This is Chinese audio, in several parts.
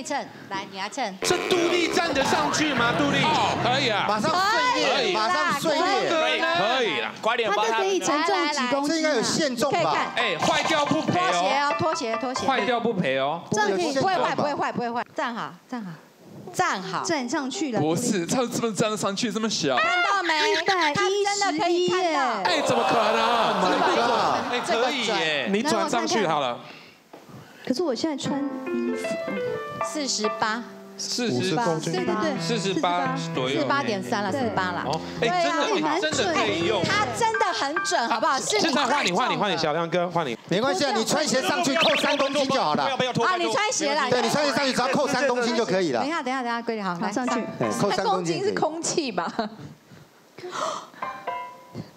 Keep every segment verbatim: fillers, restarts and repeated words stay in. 以蹭，来你来蹭。这杜丽站得上去吗？杜丽可以啊，马上碎裂，马上碎裂，可以啦，快点帮他。他可以承重几公斤？这应该有限重吧？哎，坏掉不赔哦。拖鞋哦，拖鞋，拖鞋。坏掉不赔哦。正品不会坏，不会坏，不会坏。站好，站好。 站好，站上去了。不是，他这么站上去这么小，看到没？他真的可以看到。哎，怎么可能？哎，可以耶！你转上去好了。可是我现在穿衣服，四十八，四十八，对对对，四十八，四十八点三了，四十八了。哦，哎，真的，真的可以用。他真的很准，好不好？现在换你，换你，换你，小亮哥，换你。没关系啊，你穿鞋上去扣三公斤就好了。啊，你穿鞋啦。对，你穿鞋上去只要扣三公斤就可以了。等一下，等一下，等一下，规律好，来上去。扣三公斤是空气吧？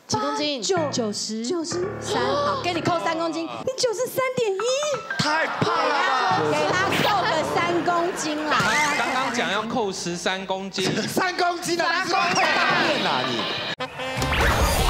几公斤？九九十九十三，好，给你扣三公斤。你九十三点一，太胖了。给他扣个三公斤啦。刚刚讲要扣十三公斤，三公斤的，你是不是太大便啦你？